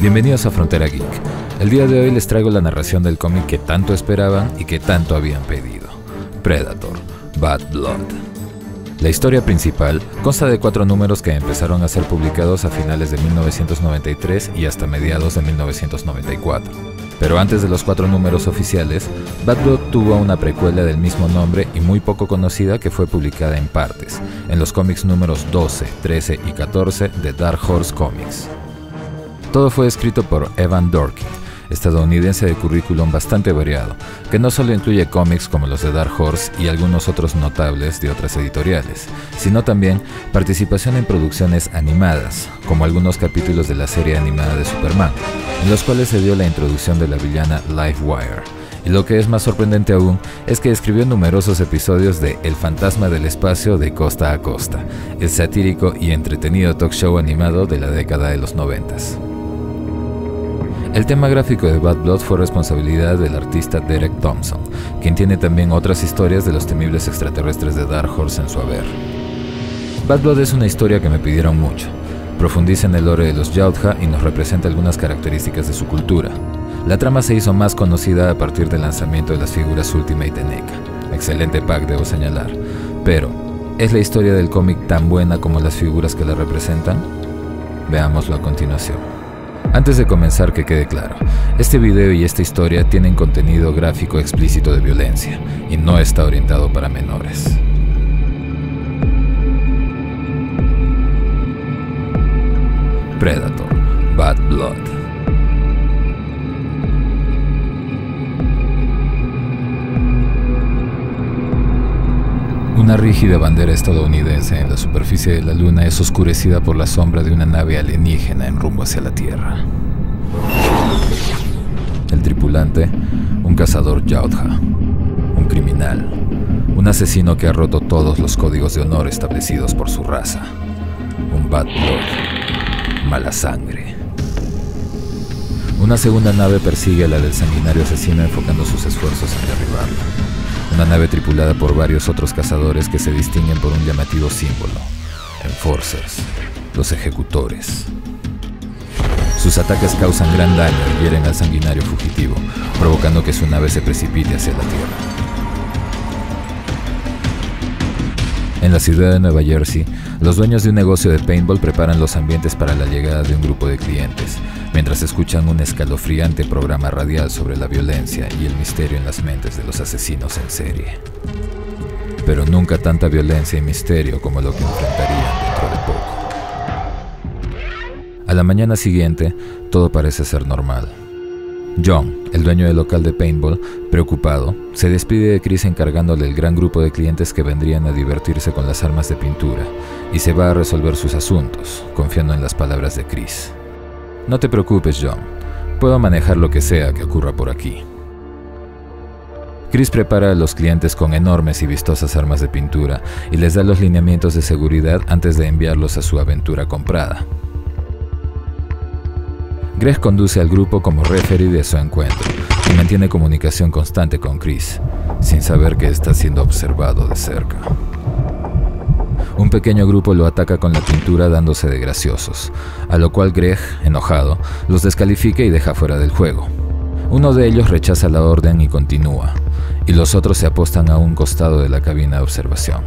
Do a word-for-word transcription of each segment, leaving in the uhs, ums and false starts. Bienvenidos a Frontera Geek. El día de hoy les traigo la narración del cómic que tanto esperaban y que tanto habían pedido: Predator, Bad Blood. La historia principal consta de cuatro números que empezaron a ser publicados a finales de mil novecientos noventa y tres y hasta mediados de mil novecientos noventa y cuatro. Pero antes de los cuatro números oficiales, Bad Blood tuvo una precuela del mismo nombre y muy poco conocida que fue publicada en partes, en los cómics números doce, trece y catorce de Dark Horse Comics. Todo fue escrito por Evan Dorkin, estadounidense de currículum bastante variado, que no solo incluye cómics como los de Dark Horse y algunos otros notables de otras editoriales, sino también participación en producciones animadas, como algunos capítulos de la serie animada de Superman, en los cuales se dio la introducción de la villana Livewire. Y lo que es más sorprendente aún es que escribió numerosos episodios de El Fantasma del Espacio de Costa a Costa, el satírico y entretenido talk show animado de la década de los noventas. El tema gráfico de Bad Blood fue responsabilidad del artista Derek Thompson, quien tiene también otras historias de los temibles extraterrestres de Dark Horse en su haber. Bad Blood es una historia que me pidieron mucho. Profundiza en el lore de los Yautja y nos representa algunas características de su cultura. La trama se hizo más conocida a partir del lanzamiento de las figuras Ultima y Teneca. Excelente pack, debo señalar. Pero, ¿es la historia del cómic tan buena como las figuras que la representan? Veámoslo a continuación. Antes de comenzar, que quede claro, este video y esta historia tienen contenido gráfico explícito de violencia y no está orientado para menores. Predator, Bad Blood. Una rígida bandera estadounidense en la superficie de la luna es oscurecida por la sombra de una nave alienígena en rumbo hacia la Tierra. El tripulante, un cazador Yautja, un criminal, un asesino que ha roto todos los códigos de honor establecidos por su raza. Un Bad Blood, Mala Sangre. Una segunda nave persigue a la del sanguinario asesino, enfocando sus esfuerzos en derribarla. Una nave tripulada por varios otros cazadores que se distinguen por un llamativo símbolo: Enforcers, los ejecutores. Sus ataques causan gran daño y hieren al sanguinario fugitivo, provocando que su nave se precipite hacia la Tierra. En la ciudad de Nueva Jersey, los dueños de un negocio de paintball preparan los ambientes para la llegada de un grupo de clientes, mientras escuchan un escalofriante programa radial sobre la violencia y el misterio en las mentes de los asesinos en serie. Pero nunca tanta violencia y misterio como lo que enfrentarían dentro de poco. A la mañana siguiente, todo parece ser normal. John, el dueño del local de paintball, preocupado, se despide de Chris encargándole el gran grupo de clientes que vendrían a divertirse con las armas de pintura, y se va a resolver sus asuntos, confiando en las palabras de Chris. No te preocupes, John. Puedo manejar lo que sea que ocurra por aquí. Chris prepara a los clientes con enormes y vistosas armas de pintura y les da los lineamientos de seguridad antes de enviarlos a su aventura comprada. Graves conduce al grupo como referee de su encuentro y mantiene comunicación constante con Chris, sin saber que está siendo observado de cerca. Un pequeño grupo lo ataca con la pintura dándose de graciosos, a lo cual Greg, enojado, los descalifica y deja fuera del juego. Uno de ellos rechaza la orden y continúa, y los otros se apostan a un costado de la cabina de observación.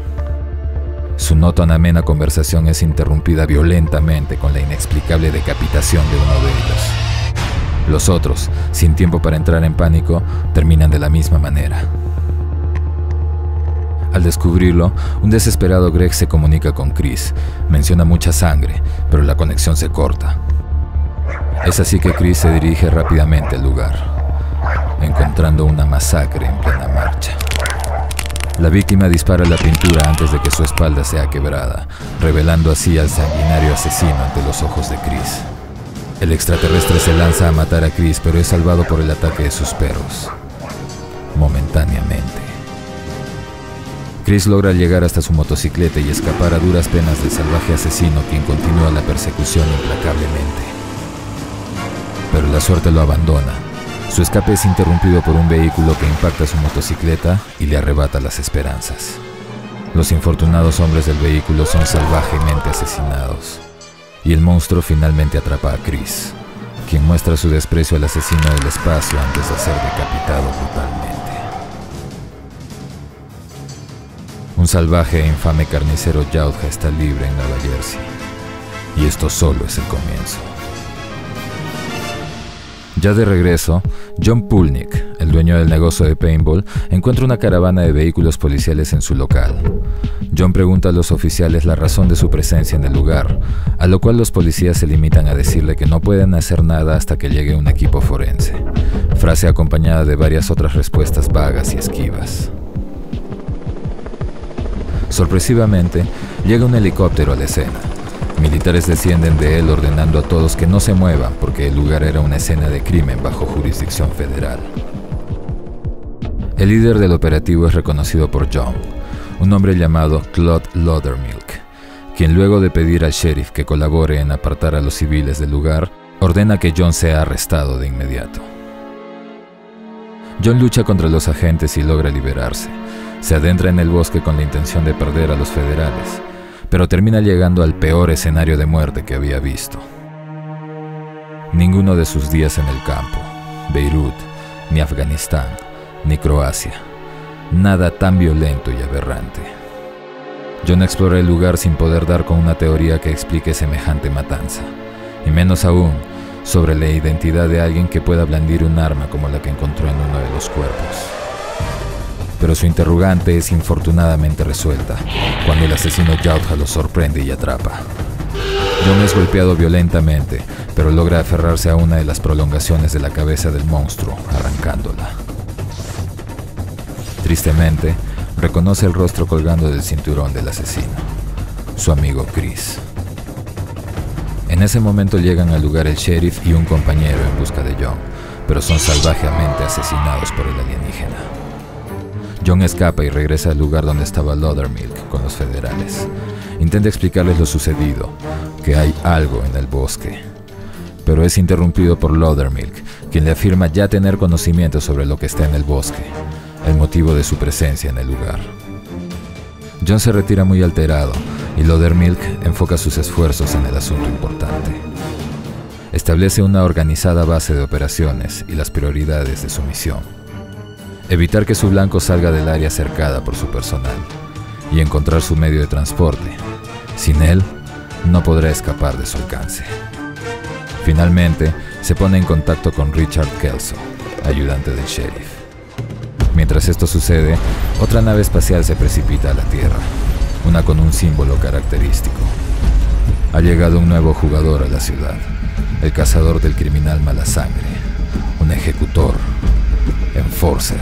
Su no tan amena conversación es interrumpida violentamente con la inexplicable decapitación de uno de ellos. Los otros, sin tiempo para entrar en pánico, terminan de la misma manera. Al descubrirlo, un desesperado Greg se comunica con Chris. Menciona mucha sangre, pero la conexión se corta. Es así que Chris se dirige rápidamente al lugar, encontrando una masacre en plena marcha. La víctima dispara la pintura antes de que su espalda sea quebrada, revelando así al sanguinario asesino ante los ojos de Chris. El extraterrestre se lanza a matar a Chris, pero es salvado por el ataque de sus perros, momentáneamente. Chris logra llegar hasta su motocicleta y escapar a duras penas del salvaje asesino, quien continúa la persecución implacablemente. Pero la suerte lo abandona. Su escape es interrumpido por un vehículo que impacta su motocicleta y le arrebata las esperanzas. Los infortunados hombres del vehículo son salvajemente asesinados, y el monstruo finalmente atrapa a Chris, quien muestra su desprecio al asesino del espacio antes de ser decapitado brutalmente. Un salvaje e infame carnicero Yautja está libre en Nueva Jersey, y esto solo es el comienzo. Ya de regreso, John Pulnick, el dueño del negocio de paintball, encuentra una caravana de vehículos policiales en su local. John pregunta a los oficiales la razón de su presencia en el lugar, a lo cual los policías se limitan a decirle que no pueden hacer nada hasta que llegue un equipo forense, frase acompañada de varias otras respuestas vagas y esquivas. Sorpresivamente, llega un helicóptero a la escena. Militares descienden de él ordenando a todos que no se muevan porque el lugar era una escena de crimen bajo jurisdicción federal. El líder del operativo es reconocido por John, un hombre llamado Claude Laudermilk, quien luego de pedir al sheriff que colabore en apartar a los civiles del lugar, ordena que John sea arrestado de inmediato. John lucha contra los agentes y logra liberarse. Se adentra en el bosque con la intención de perder a los federales, pero termina llegando al peor escenario de muerte que había visto. Ninguno de sus días en el campo, Beirut, ni Afganistán, ni Croacia, nada tan violento y aberrante. John explora el lugar sin poder dar con una teoría que explique semejante matanza, y menos aún sobre la identidad de alguien que pueda blandir un arma como la que encontró en uno de los cuerpos. Pero su interrogante es infortunadamente resuelta cuando el asesino Yautja lo sorprende y atrapa. John es golpeado violentamente, pero logra aferrarse a una de las prolongaciones de la cabeza del monstruo, arrancándola. Tristemente, reconoce el rostro colgando del cinturón del asesino, su amigo Chris. En ese momento llegan al lugar el sheriff y un compañero en busca de John, pero son salvajemente asesinados por el alienígena. John escapa y regresa al lugar donde estaba Laudermilk con los federales. Intenta explicarles lo sucedido, que hay algo en el bosque, pero es interrumpido por Laudermilk, quien le afirma ya tener conocimiento sobre lo que está en el bosque, el motivo de su presencia en el lugar. John se retira muy alterado y Laudermilk enfoca sus esfuerzos en el asunto importante. Establece una organizada base de operaciones y las prioridades de su misión. Evitar que su blanco salga del área cercada por su personal y encontrar su medio de transporte. Sin él, no podrá escapar de su alcance. Finalmente, se pone en contacto con Richard Kelso, ayudante del sheriff. Mientras esto sucede, otra nave espacial se precipita a la Tierra, una con un símbolo característico. Ha llegado un nuevo jugador a la ciudad, el cazador del criminal Mala Sangre, un ejecutor, Enforcer.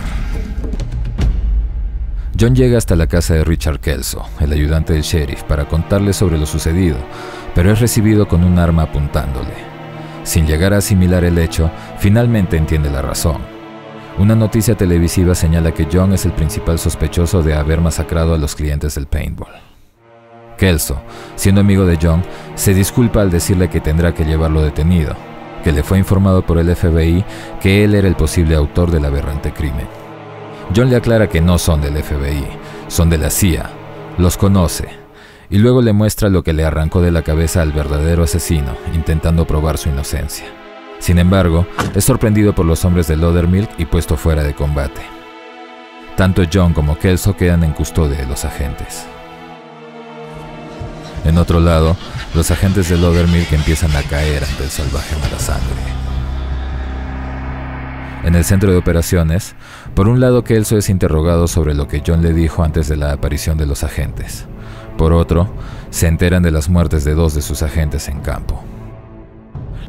John llega hasta la casa de Richard Kelso, el ayudante del sheriff, para contarle sobre lo sucedido, pero es recibido con un arma apuntándole. Sin llegar a asimilar el hecho, finalmente entiende la razón. Una noticia televisiva señala que John es el principal sospechoso de haber masacrado a los clientes del paintball. Kelso, siendo amigo de John, se disculpa al decirle que tendrá que llevarlo detenido, que le fue informado por el F B I que él era el posible autor del aberrante crimen. John le aclara que no son del F B I, son de la C I A, los conoce, y luego le muestra lo que le arrancó de la cabeza al verdadero asesino, intentando probar su inocencia. Sin embargo, es sorprendido por los hombres de Laudermilk y puesto fuera de combate. Tanto John como Kelso quedan en custodia de los agentes. En otro lado, los agentes de Laudermilk empiezan a caer ante el salvaje Mala Sangre. En el centro de operaciones, por un lado Kelso es interrogado sobre lo que John le dijo antes de la aparición de los agentes. Por otro, se enteran de las muertes de dos de sus agentes en campo.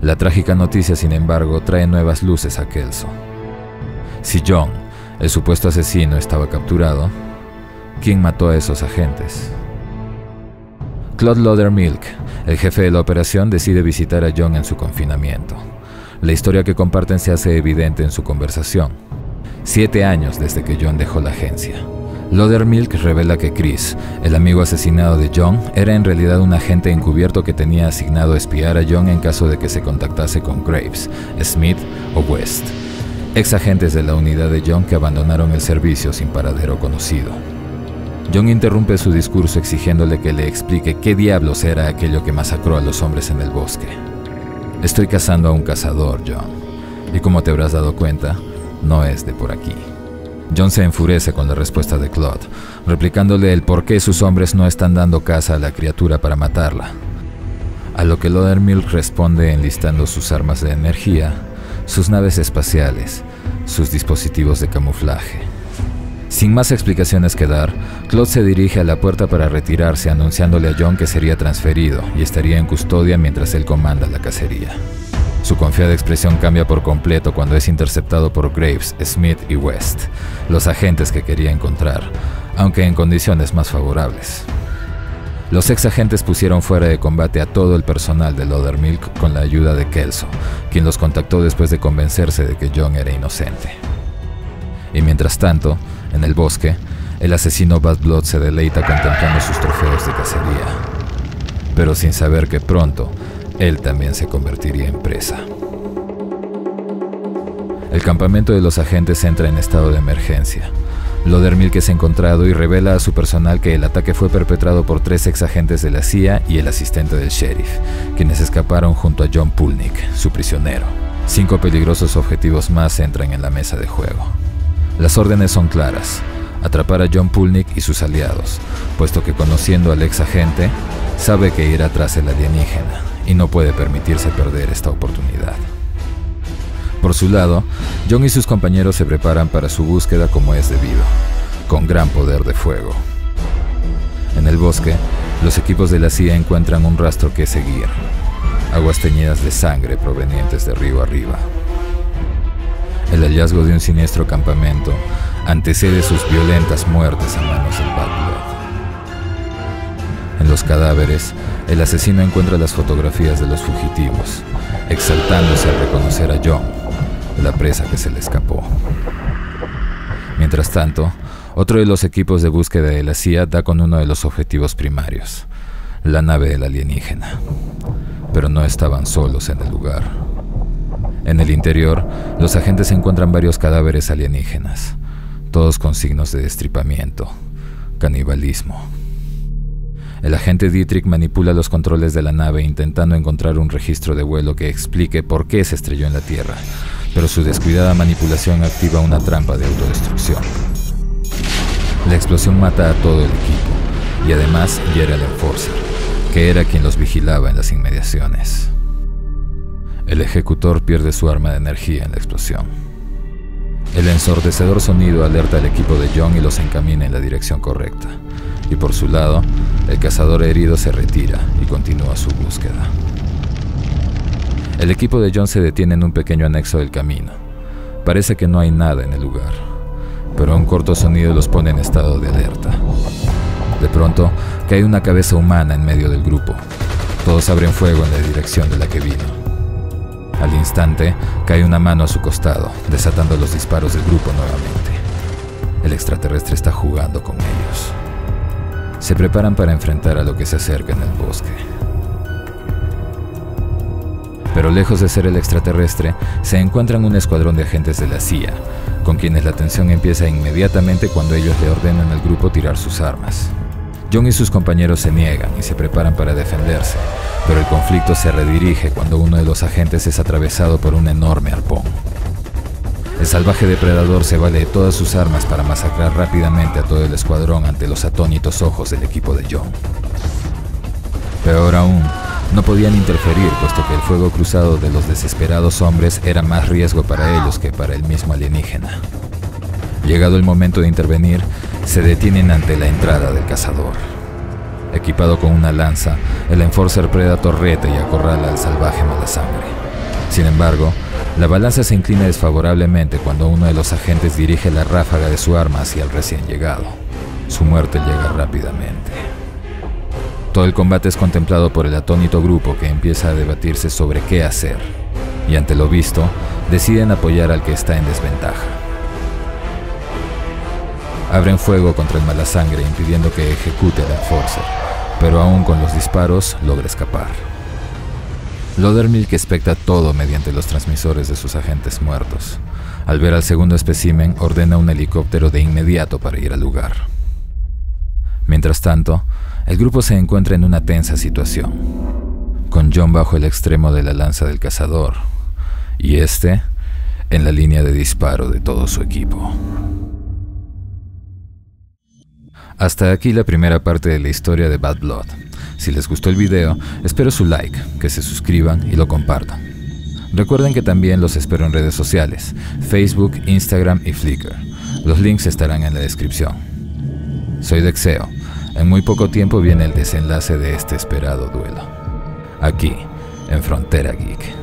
La trágica noticia, sin embargo, trae nuevas luces a Kelso. Si John, el supuesto asesino, estaba capturado, ¿quién mató a esos agentes? Claude Laudermilk, el jefe de la operación, decide visitar a John en su confinamiento. La historia que comparten se hace evidente en su conversación. Siete años desde que John dejó la agencia. Laudermilk revela que Chris, el amigo asesinado de John, era en realidad un agente encubierto que tenía asignado espiar a John en caso de que se contactase con Graves, Smith o West, ex agentes de la unidad de John que abandonaron el servicio sin paradero conocido. John interrumpe su discurso exigiéndole que le explique qué diablos era aquello que masacró a los hombres en el bosque. Estoy cazando a un cazador, John. Y como te habrás dado cuenta, no es de por aquí. John se enfurece con la respuesta de Claude, replicándole el por qué sus hombres no están dando caza a la criatura para matarla. A lo que Laudermilk responde enlistando sus armas de energía, sus naves espaciales, sus dispositivos de camuflaje. Sin más explicaciones que dar, Claude se dirige a la puerta para retirarse, anunciándole a John que sería transferido y estaría en custodia mientras él comanda la cacería. Su confiada expresión cambia por completo cuando es interceptado por Graves, Smith y West, los agentes que quería encontrar, aunque en condiciones más favorables. Los ex agentes pusieron fuera de combate a todo el personal de Laudermilk con la ayuda de Kelso, quien los contactó después de convencerse de que John era inocente. Y mientras tanto, en el bosque, el asesino Bad Blood se deleita contemplando sus trofeos de cacería, pero sin saber que pronto, él también se convertiría en presa. El campamento de los agentes entra en estado de emergencia. Laudermilk es encontrado y revela a su personal que el ataque fue perpetrado por tres exagentes de la C I A y el asistente del sheriff, quienes escaparon junto a John Pulnick, su prisionero. Cinco peligrosos objetivos más entran en la mesa de juego. Las órdenes son claras: atrapar a John Pulnick y sus aliados, puesto que conociendo al exagente, sabe que irá tras el alienígena y no puede permitirse perder esta oportunidad. Por su lado, John y sus compañeros se preparan para su búsqueda como es debido, con gran poder de fuego. En el bosque, los equipos de la C I A encuentran un rastro que seguir, aguas teñidas de sangre provenientes de río arriba. El hallazgo de un siniestro campamento antecede sus violentas muertes a manos del Bad Blood. En los cadáveres, el asesino encuentra las fotografías de los fugitivos, exaltándose al reconocer a John, la presa que se le escapó. Mientras tanto, otro de los equipos de búsqueda de la C I A da con uno de los objetivos primarios, la nave del alienígena. Pero no estaban solos en el lugar. En el interior, los agentes encuentran varios cadáveres alienígenas, todos con signos de destripamiento, canibalismo. El agente Dietrich manipula los controles de la nave intentando encontrar un registro de vuelo que explique por qué se estrelló en la Tierra, pero su descuidada manipulación activa una trampa de autodestrucción. La explosión mata a todo el equipo, y además hiere al Enforcer, que era quien los vigilaba en las inmediaciones. El ejecutor pierde su arma de energía en la explosión. El ensordecedor sonido alerta al equipo de John y los encamina en la dirección correcta. Y por su lado, el cazador herido se retira y continúa su búsqueda. El equipo de John se detiene en un pequeño anexo del camino. Parece que no hay nada en el lugar, pero un corto sonido los pone en estado de alerta. De pronto, cae una cabeza humana en medio del grupo. Todos abren fuego en la dirección de la que vino. Al instante, cae una mano a su costado, desatando los disparos del grupo nuevamente. El extraterrestre está jugando con ellos. Se preparan para enfrentar a lo que se acerca en el bosque. Pero lejos de ser el extraterrestre, se encuentran un escuadrón de agentes de la C I A, con quienes la tensión empieza inmediatamente cuando ellos le ordenan al grupo tirar sus armas. John y sus compañeros se niegan y se preparan para defenderse, pero el conflicto se redirige cuando uno de los agentes es atravesado por un enorme arpón. El salvaje depredador se vale de todas sus armas para masacrar rápidamente a todo el escuadrón ante los atónitos ojos del equipo de John. Peor aún, no podían interferir puesto que el fuego cruzado de los desesperados hombres era más riesgo para ellos que para el mismo alienígena. Llegado el momento de intervenir, se detienen ante la entrada del cazador. Equipado con una lanza, el Enforcer Predator reta y acorrala al salvaje Mala Sangre. Sin embargo, la balanza se inclina desfavorablemente cuando uno de los agentes dirige la ráfaga de su arma hacia el recién llegado. Su muerte llega rápidamente. Todo el combate es contemplado por el atónito grupo que empieza a debatirse sobre qué hacer, y ante lo visto, deciden apoyar al que está en desventaja. Abren fuego contra el Mala Sangre impidiendo que ejecute al Enforcer, pero aún con los disparos logra escapar. Laudermilk especta todo mediante los transmisores de sus agentes muertos. Al ver al segundo espécimen, ordena un helicóptero de inmediato para ir al lugar. Mientras tanto, el grupo se encuentra en una tensa situación. con John bajo el extremo de la lanza del cazador, y este en la línea de disparo de todo su equipo. Hasta aquí la primera parte de la historia de Bad Blood. Si les gustó el video, espero su like, que se suscriban y lo compartan. Recuerden que también los espero en redes sociales, Facebook, Instagram y Flickr. Los links estarán en la descripción. Soy Dexeo. En muy poco tiempo viene el desenlace de este esperado duelo. Aquí, en Frontera Geek.